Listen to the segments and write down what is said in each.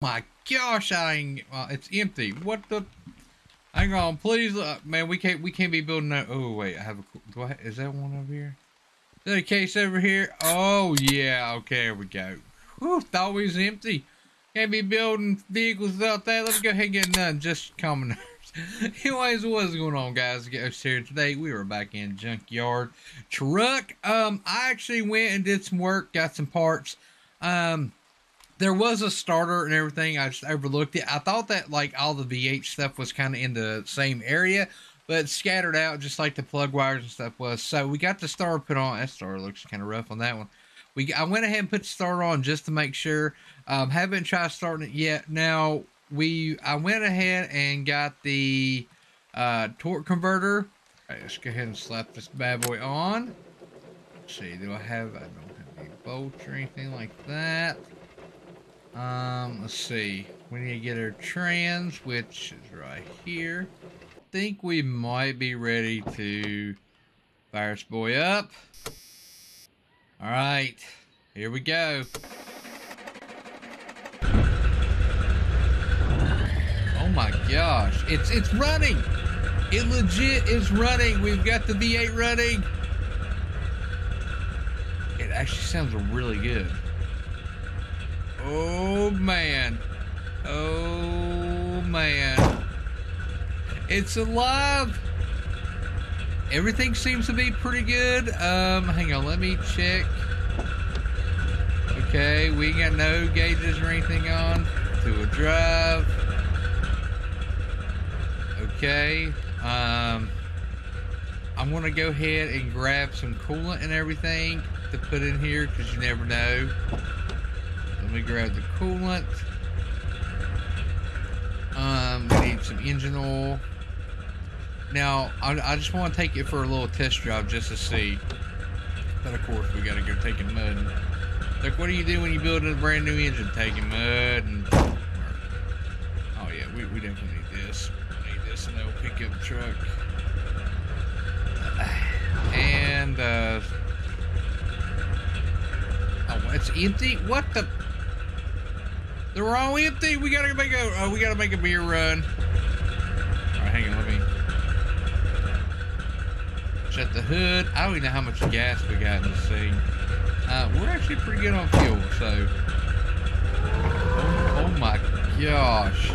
My gosh, it's empty. What the? Hang on, please, man. We can't be building that. Oh wait, I have a. Is that one over here? Is there a case over here? Oh yeah. Okay, here we go. Whew, thought we was empty. Can't be building vehicles out there. Let's go ahead and get none. Just coming. Anyways, what's going on, guys? It's here today. We were back in junkyard truck. I actually went and did some work, got some parts. There was a starter and everything. I just overlooked it. I thought that like all the VH stuff was kind of in the same area, but it's scattered out just like the plug wires and stuff was. So we got the starter put on. That starter looks kind of rough on that one. I went ahead and put the starter on just to make sure. Haven't tried starting it yet. Now I went ahead and got the torque converter. All right, let's go ahead and slap this bad boy on. Let's see, I don't have any bolts or anything like that. Let's see, we need to get our trans, which is right here. I think we might be ready to fire this boy up. All right, here we go. Oh my gosh, it's running. It legit is running. We've got the V8 running. It actually sounds really good. Oh man, oh man, it's alive. Everything seems to be pretty good. Hang on, let me check. Okay, we got no gauges or anything on. Two-wheel drive. Okay, I'm gonna go ahead and grab some coolant and everything to put in here, because you never know. Let me grab the coolant. We need some engine oil. Now, I just want to take it for a little test drive just to see. But of course, we got to go take in mud. Like, what do you do when you build a brand new engine? Taking mud and. Oh yeah, we definitely need this. We need this in the old pickup truck. And oh, it's empty. What the? They're all empty. We gotta make a. Oh, we gotta make a beer run. All right, hang on. Let me shut the hood. I don't even know how much gas we got in this thing. We're actually pretty good on fuel. So. Oh my gosh.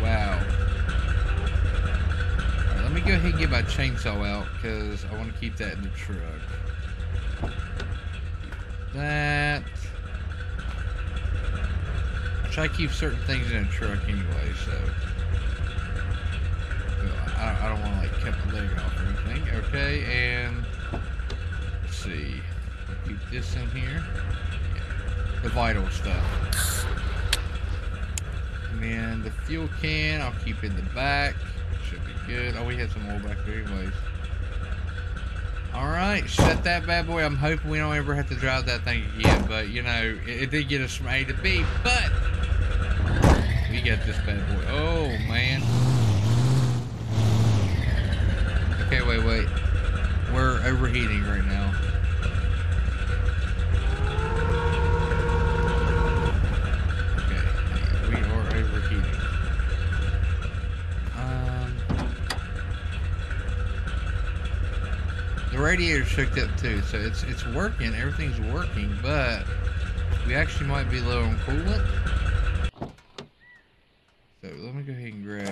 Wow. All right, let me go ahead and get my chainsaw out because I want to keep that in the truck. That. I try to keep certain things in a truck anyway, so I don't want to like cut my leg off or anything. Okay, and let's see, keep this in here, yeah, the vital stuff, and then the fuel can I'll keep in the back. Should be good. Oh, we had some oil back there anyways. All right, shut that bad boy. I'm hoping we don't ever have to drive that thing again, but you know, it did get us from A to B, but we got this bad boy. Oh man. Okay, wait. We're overheating right now. Okay, we are overheating. The radiator's hooked up too, so it's working. Everything's working, but we actually might be low on coolant. So let me go ahead and grab.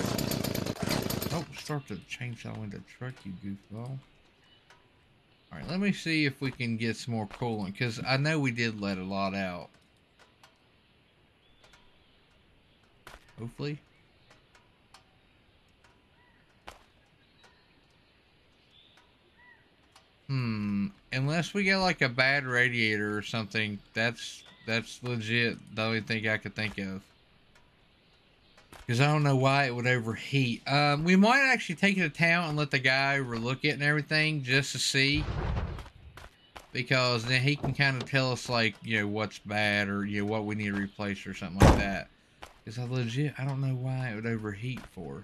Oh, start the chainsaw in the truck, you goofball! All right, let me see if we can get some more coolant, because I know we did let a lot out. Hopefully. Unless we get like a bad radiator or something, that's legit the only thing I could think of. Because I don't know why it would overheat. We might actually take it to town and let the guy overlook it and everything just to see. Because then he can kind of tell us like, you know, what's bad or, you know, what we need to replace or something like that. Because I don't know why it would overheat for.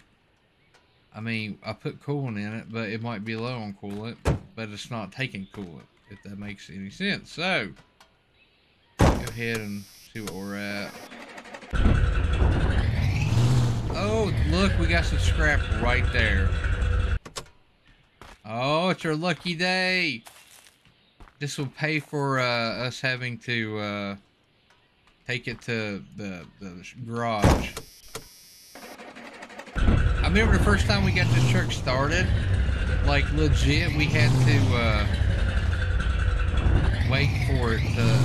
I mean, I put coolant in it, but it might be low on coolant, but it's not taking coolant, if that makes any sense. So, go over here and see what we're at. Oh, look, we got some scrap right there. Oh, it's our lucky day. This will pay for us having to take it to the garage. I remember the first time we got this truck started, like legit, we had to wait for it to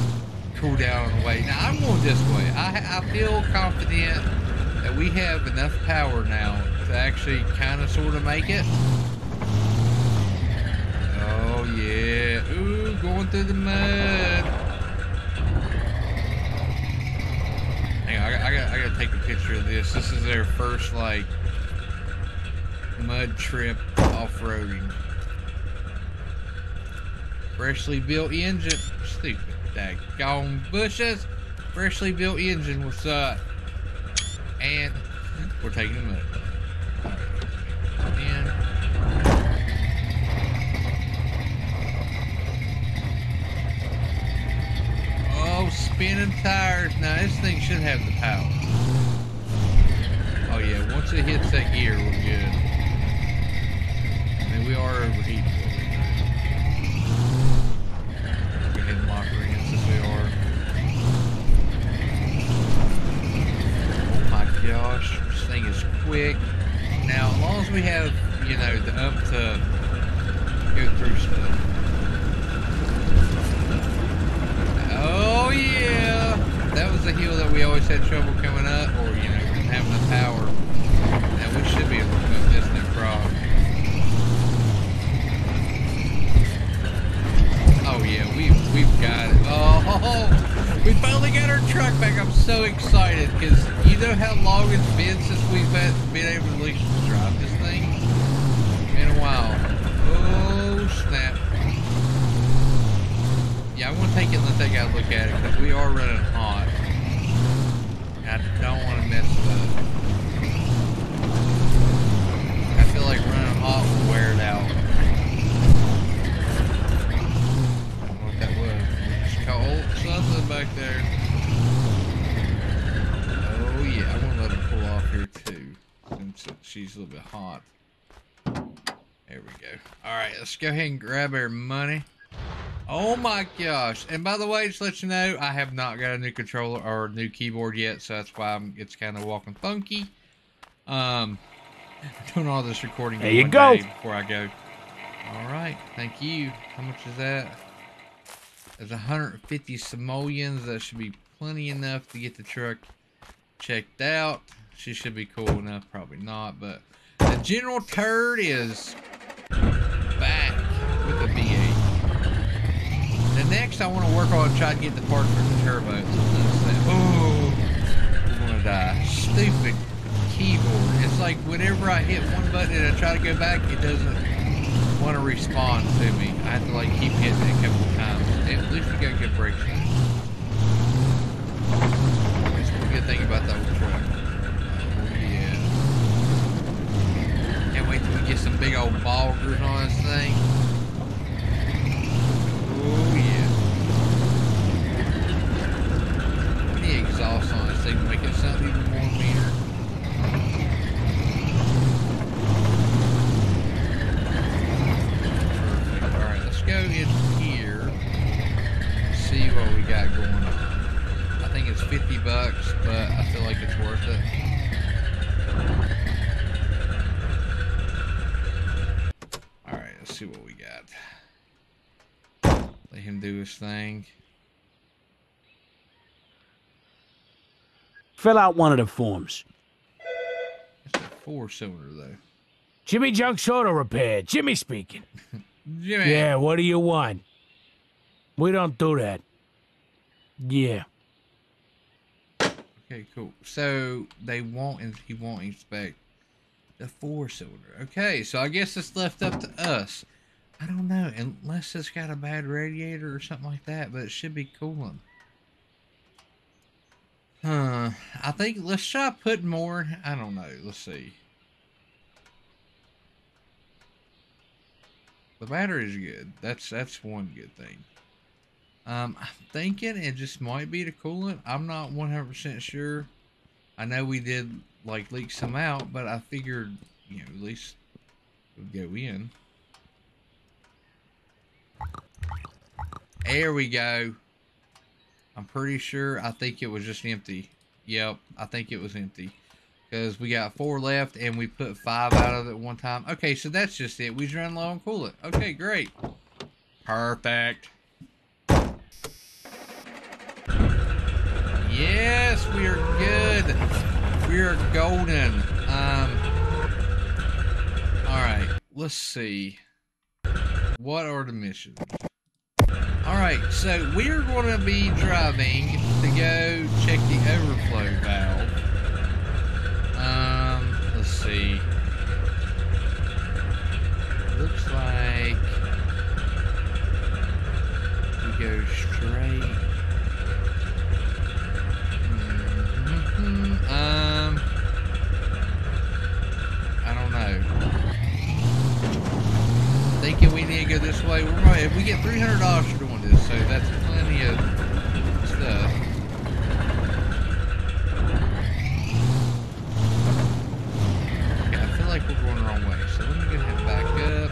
cool down on the way. Now I'm going this way. I feel confident that we have enough power now to actually kind of sort of make it. Oh yeah, ooh, going through the mud. Hang on, I gotta take a picture of this. This is their first like mud trip off-roading. Freshly built engine, stupid daggone bushes. Freshly built engine, what's up? And we're taking the mud. And spinning tires. Now this thing should have the power. Oh yeah, once it hits that gear, we're good. I mean, we are overheating. Go ahead and lock her in since we are. Oh my gosh, this thing is quick. Now, as long as we have, you know, the up to go through stuff. Oh yeah, that was the hill that we always had trouble coming up, or you know, didn't have enough power. Now we should be able to move this new frog. Oh yeah, we've got it. Oh, we finally got our truck back. I'm so excited because you know how long it's been since we've been able to drive this thing. Been a while. Oh snap. Yeah, I'm gonna take it and let that guy look at it because we are running hot. I don't want to mess it up. I feel like running hot will wear it out. I don't know what that was. It's cold something back there. Oh yeah, I want to let her pull off here too since she's a little bit hot. There we go. All right, let's go ahead and grab our money. Oh my gosh, and by the way, just to let you know, I have not got a new controller or a new keyboard yet, so that's why it's kind of walking funky. Doing all this recording there you go. Before I go. All right, thank you. How much is that? There's 150 simoleons. That should be plenty enough to get the truck checked out. She should be cool enough, probably not, but the General Turd is back with the V8. Next, I want to work on trying to get the part for the turbo. Oh, I'm gonna die. Stupid keyboard. It's like whenever I hit one button and I try to go back, it doesn't want to respond to me. I have to like keep hitting it a couple of times. At least we got good brakes. That's one good thing about that old truck. Oh, yeah. Can't wait till we get some big old boggers on this thing. Oh, yeah. Exhaust on this thing to make it sound even more meaner. Perfect. Alright, let's go in here. See what we got going on. I think it's 50 bucks, but I feel like it's worth it. Alright, let's see what we got. Let him do his thing. Fill out one of the forms. It's a four-cylinder, though. Jimmy Junk Soda Repair. Jimmy speaking. Jimmy. Yeah, what do you want? We don't do that. Yeah. Okay, cool. So, they won't, he won't inspect the four-cylinder. Okay, so I guess it's left up to us. I don't know, unless it's got a bad radiator or something like that, but it should be cooling. I think let's try putting more. I don't know. Let's see. The battery is good. That's one good thing. I'm thinking it just might be the coolant. I'm not 100% sure. I know we did like leak some out, but I figured, you know, at least we'd go in. There we go. I'm pretty sure. I think it was just empty. Yep, I think it was empty. Because we got 4 left and we put 5 out of it at one time. Okay, so that's just it. We just run low on coolant. Okay, great. Perfect. Yes, we are good. We are golden. Alright, let's see. What are the missions? Alright, so we are going to be driving to go check the overflow valve. Let's see. Looks like we go straight. I don't know. Thinking we need to go this way. We're right. If we get $300 for doing this, so that's plenty of stuff. Okay, I feel like we're going the wrong way, so let me go ahead and back up.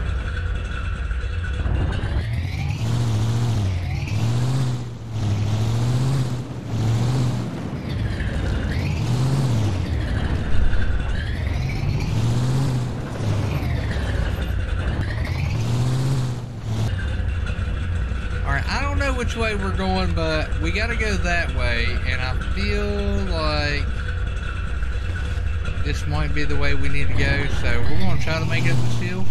Which way we're going, but we gotta go that way, and I feel like this might be the way we need to go, so we're gonna try to make it up the seal.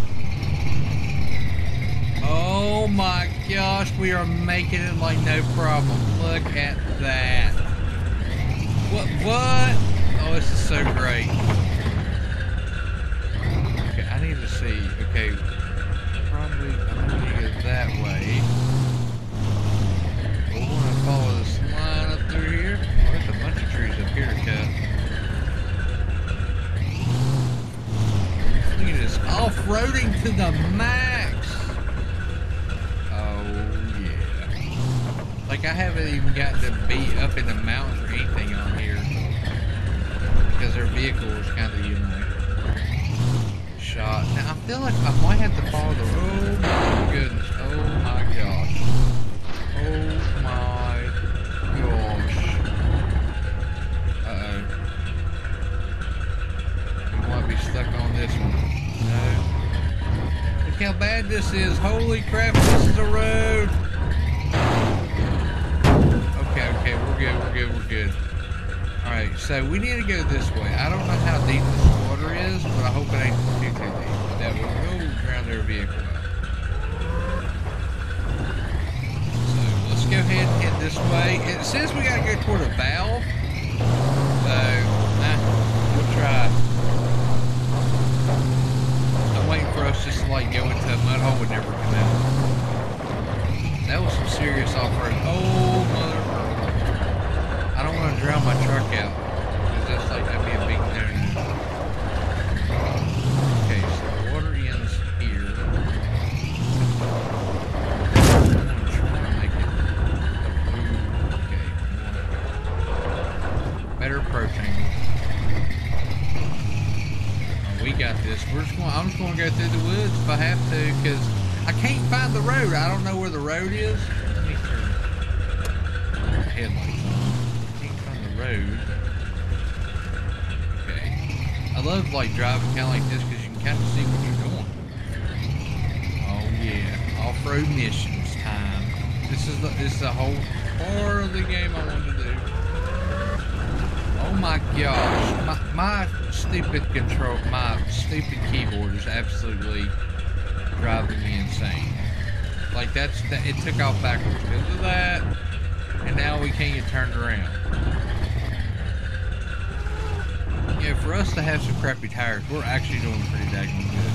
Oh my gosh, we are making it like no problem. Look at that. What? Oh, this is so great. Okay, I need to see. Okay, probably I need to go that way. Follow this line up through here. Oh, there's a bunch of trees up here to cut. Look at this. Off-roading to the max. Oh, yeah. Like, I haven't even got to be up in the mountains or anything on here. Because their vehicle is kind of, you know, shot. Now, I feel like I might have to follow the road. Oh, my goodness. Oh, my gosh. Oh, my. Stuck on this one. No. Look how bad this is. Holy crap, this is a road. Okay, okay, we're good, we're good, we're good. Alright, so we need to go this way. I don't know how deep this water is, but I hope it ain't too deep. That will drown their vehicle up. So let's go ahead and head this way. It says we gotta go toward a valve. So, we'll try. For us just to like go into a mud hole would never come out. That was some serious off-road. Oh, mother. I don't want to drown my truck out. Because that's like, that'd be a big no-no. Okay, so the water ends here. I'm trying to make it. Okay. Better approaching. We got this. I'm just going to go through the woods if I have to, because I can't find the road. I don't know where the road is. Let me turn the headlights on. I can't find the road. Okay. I love, like, driving kind of like this, because you can kind of see what you're doing. Oh, yeah. Off-road missions time. This is the whole part of the game I wanted to do. Oh my gosh, my stupid control, my stupid keyboard is absolutely driving me insane. Like it took off backwards because of that, and now we can't get turned around. Yeah, for us to have some crappy tires, we're actually doing pretty daggone good.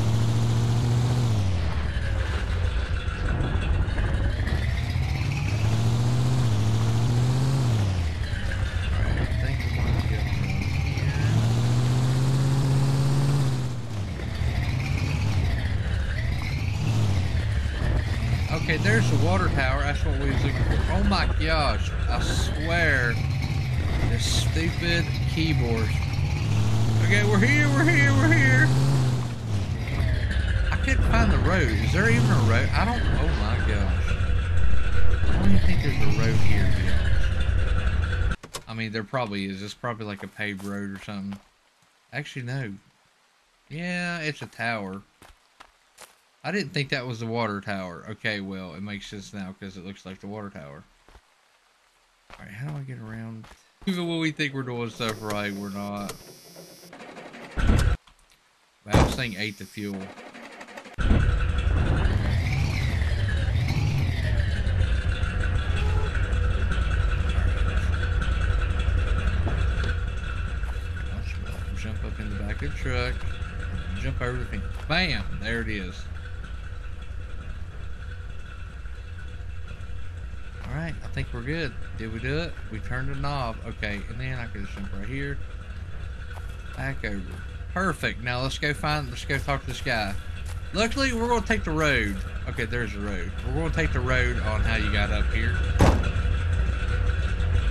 All right, thank you. Okay, there's the water tower. That's what we was looking for. Oh my gosh, I swear. This stupid keyboard. Okay, we're here, we're here, we're here. I couldn't find the road. Is there even a road? I don't, oh my gosh. I don't even think there's a road here, to be honest. I mean, there probably is. It's probably like a paved road or something. Actually, no. Yeah, it's a tower. I didn't think that was the water tower. Okay, well, it makes sense now because it looks like the water tower. All right, how do I get around? Even when we think we're doing stuff right, we're not. Wow, this thing ate the fuel. Jump up in the back of the truck. Jump over the thing. Bam! There it is. Alright, I think we're good. Did we do it? We turned the knob. Okay, and then I can just jump right here. Back over. Perfect. Now let's go talk to this guy. Luckily, we're going to take the road. Okay, there's the road. We're going to take the road on how you got up here.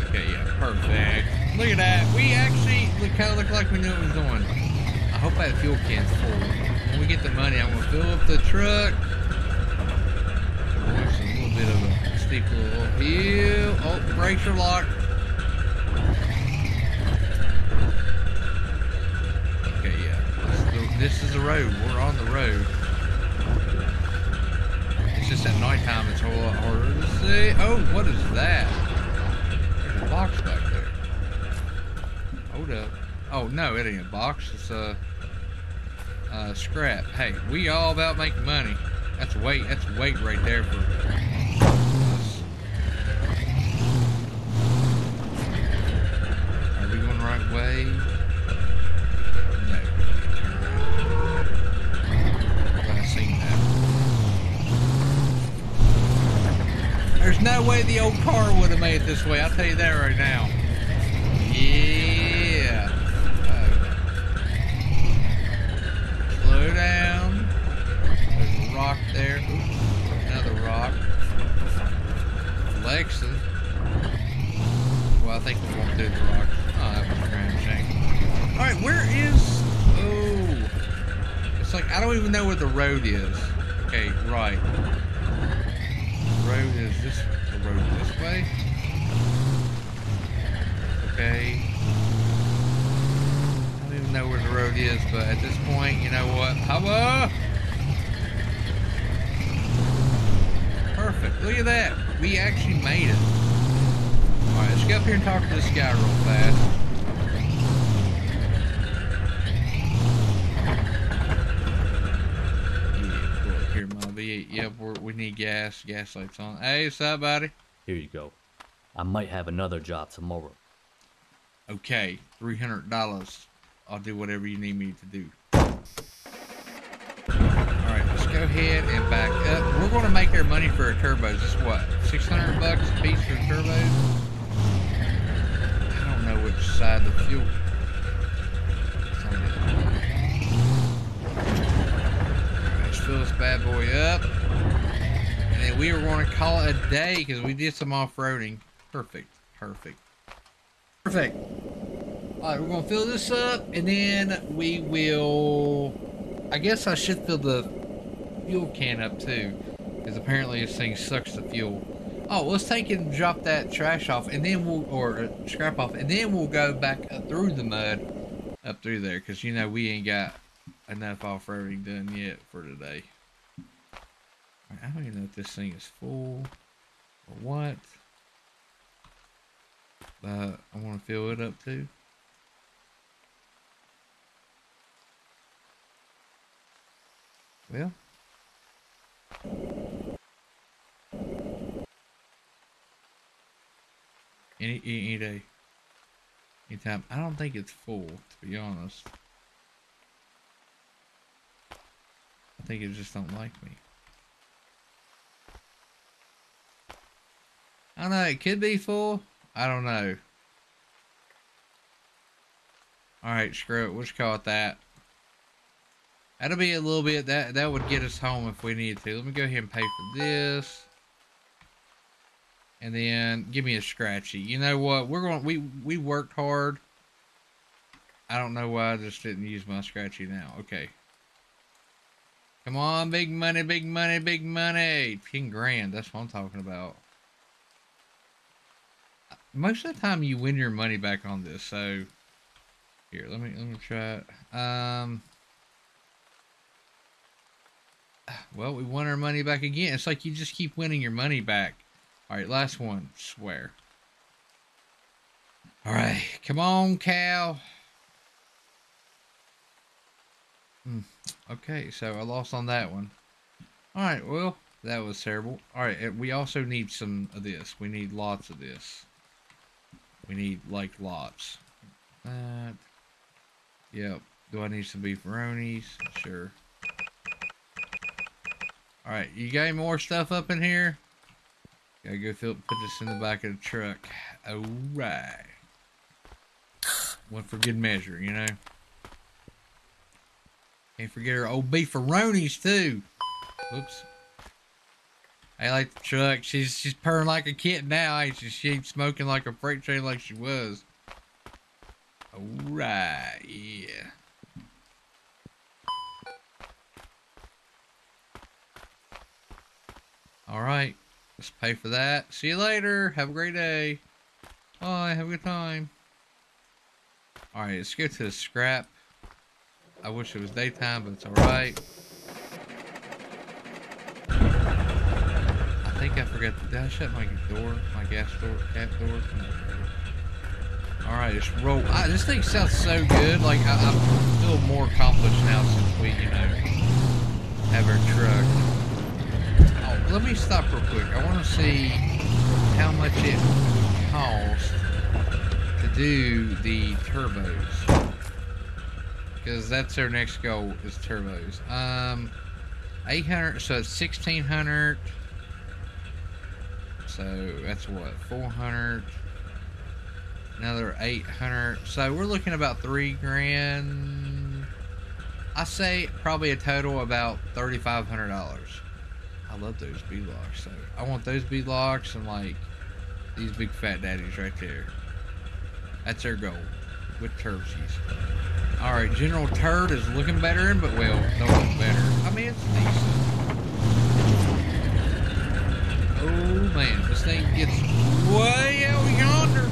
Okay, yeah, perfect. Look at that. We actually kind of look like we knew what we was doing. I hope that fuel can's full. When we get the money, I'm going to fill up the truck. There's a little bit of a... steep little hill. Oh, the brakes are locked. Okay, yeah. This is the road. We're on the road. It's just at nighttime. It's a whole lot harder to see. Oh, what is that? There's a box back there. Hold up. Oh, no, it ain't a box. It's a scrap. Hey, we all about making money. That's weight right there for... way. No. I've seen that. There's no way the old car would have made it this way. I'll tell you that right now. Yeah. Uh-oh. Slow down. There's a rock there. Oops. Another rock. Lexus. Well, I think we're going to do the rock. Oh, that was a grand shame. All right, where is... Oh. It's like, I don't even know where the road is. Okay, right. The road is this way. The road is this way. Okay. I don't even know where the road is, but at this point, you know what? Hello? Perfect. Look at that. We actually made it. Alright, let's get up here and talk to this guy real fast. Yeah, go up here, Mobby. Yep, we need gas. Gas light's on. Hey, what's up, buddy? Here you go. I might have another job tomorrow. Okay, $300. I'll do whatever you need me to do. Alright, let's go ahead and back up. We're going to make our money for our turbos. It's what, $600 a piece for a turbo? Know which side the fuel let's fill this bad boy up, and then we were going to call it a day because we did some off-roading. Perfect. All right, we're gonna fill this up, and then we will, I guess I should fill the fuel can up too, because apparently this thing sucks the fuel. Oh, let's take and drop that trash off, and then we'll, or scrap off, and then we'll go back up through the mud, up through there, because, you know, we ain't got enough off-roading done yet for today. I don't even know if this thing is full or what, but I want to fill it up too. Well... Any day, any time. I don't think it's full, to be honest. I think it just don't like me. I don't know. It could be full. I don't know. All right, screw it. We'll just call it that. That'll be a little bit. That would get us home if we need to. Let me go ahead and pay for this. And then give me a scratchy. You know what? We're going. We worked hard. I don't know why I just didn't use my scratchy now. Okay. Come on, big money, big money, big money. $10 grand. That's what I'm talking about. Most of the time, you win your money back on this. So here, let me try it. Well, we won our money back again. It's like you just keep winning your money back. Alright, last one. Swear. Alright, come on, cow. Okay, so I lost on that one. Alright, well, that was terrible. Alright, we also need some of this. We need lots of this. We need, like, lots. Yep. Do I need some beefaronis? Sure. Alright, you got any more stuff up in here? Gotta go put this in the back of the truck. Alright. One for good measure, you know. Can't forget our old beefaronis too. Oops. I like the truck. She's purring like a kitten now, ain't she? She's smoking like a freight train like she was. Alright, yeah. Alright. Let's pay for that. See you later. Have a great day. Bye. Have a good time. Alright, let's get to the scrap. I wish it was daytime, but it's alright. I think I forgot. Did I shut my door? My gas door? Cat door? Alright, just roll. This thing sounds so good. Like, I feel more accomplished now since we, you know, have our truck. Let me stop real quick. I want to see how much it would cost to do the turbos, because that's our next goal is turbos. 800, so it's 1600. So that's what, 400. Another 800. So we're looking about $3 grand. I say probably a total about $3,500. I love those beadlocks, so I want those beadlocks and like these big fat daddies right there. That's our goal with turbsies. Alright, General Turd is looking better in, but well, don't look better. I mean, it's decent. Oh man, this thing gets way out yonder.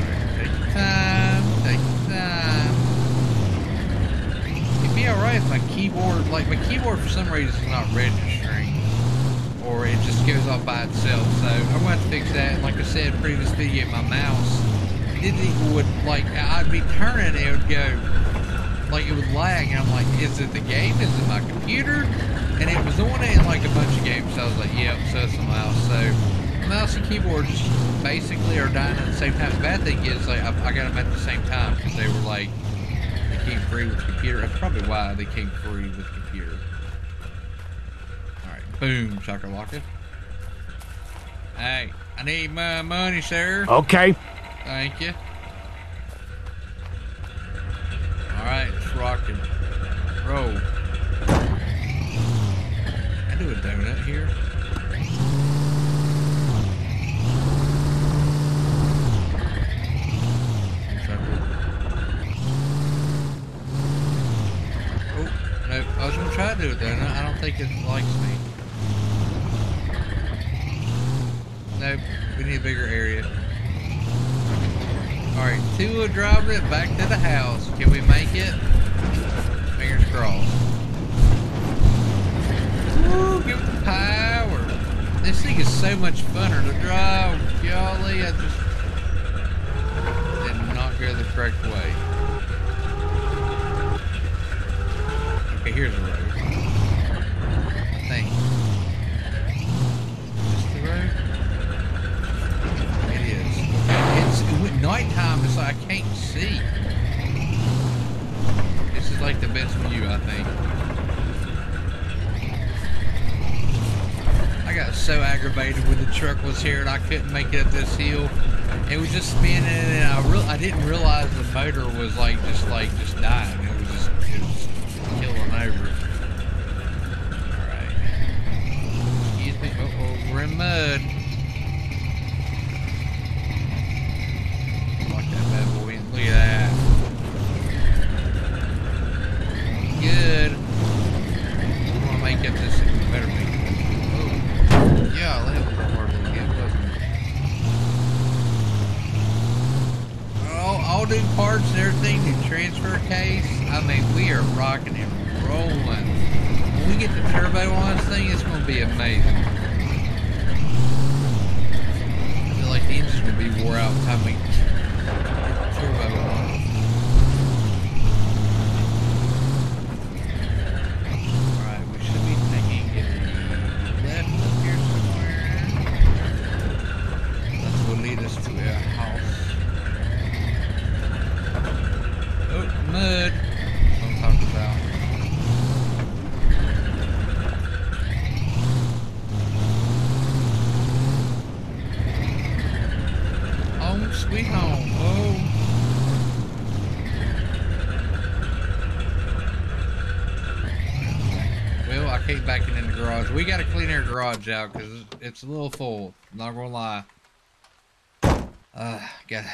Alright, take your time, take your time. It'd be alright if my keyboard for some reason is not registering, or it just goes off by itself, so I'm gonna have to fix that. Like I said in the previous video, my mouse I'd be turning, it would go like, it would lag, and I'm like, is it the game, is it my computer? And it was on it in like a bunch of games, so I was like, yep, so it's the mouse. So mouse and keyboard just basically are dying at the same time. The bad thing is, like, I got them at the same time because they were like came free with computer. That's probably why they came free with computer. Alright, boom, Shocker Locker. Hey, I need my money, sir. Okay. Thank you. Alright, it's rocking. Roll. I do a donut here. I was gonna try to do it though, no, I don't think it likes me. Nope, we need a bigger area. Alright, two-wheel drive it back to the house. Can we make it? Fingers crossed. Woo, give it the power. This thing is so much funner to drive. Golly, I just did not go the correct way. Okay, here's the road. Thanks. Is this the road? It is. Okay, it's nighttime, it's like I can't see. This is like the best view, I think. I got so aggravated when the truck was here and I couldn't make it up this hill. It was just spinning, and I didn't realize the motor was just dying. It was just over. Alright. Excuse me. Uh oh, we're in mud. new parts and everything, new transfer case. I mean, we are rocking and rolling. When we get the turbo on this thing, it's going to be amazing. I feel like the engine's going to be wore out by the time we get the turbo on. We gotta clean our garage out because it's a little full. Not gonna lie. Gotta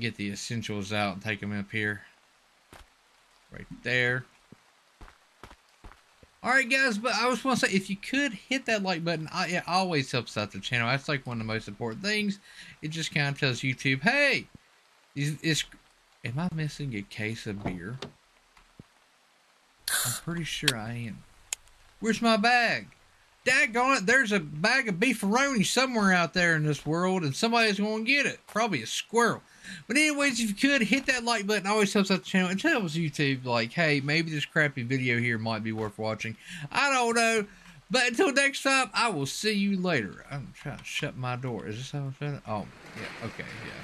get the essentials out and take them up here. Right there. Alright, guys, but I just want to say if you could hit that like button, it always helps out the channel. That's like one of the most important things. It just kind of tells YouTube, hey, am I missing a case of beer? I'm pretty sure I am. Where's my bag? Daggone it, there's a bag of beefaroni somewhere out there in this world, and somebody's going to get it. Probably a squirrel. But anyways, if you could, hit that like button. It always helps out the channel. It tells YouTube, like, hey, maybe this crappy video here might be worth watching. I don't know. But until next time, I will see you later. I'm trying to shut my door. Is this how I'm shutting it? Oh, yeah, okay, yeah.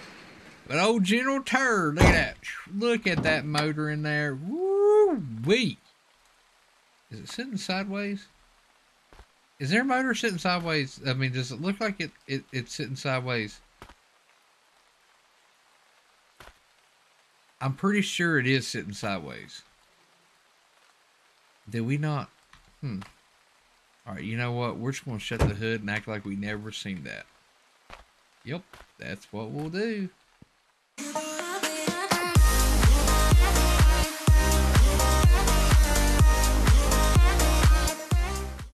But old General Turd, look at that. Look at that motor in there. Woo-wee. Is it sitting sideways? Is there a motor sitting sideways? I mean, does it look like it's sitting sideways? I'm pretty sure it is sitting sideways. Did we not? Alright, you know what? We're just going to shut the hood and act like we never seen that. Yep, that's what we'll do.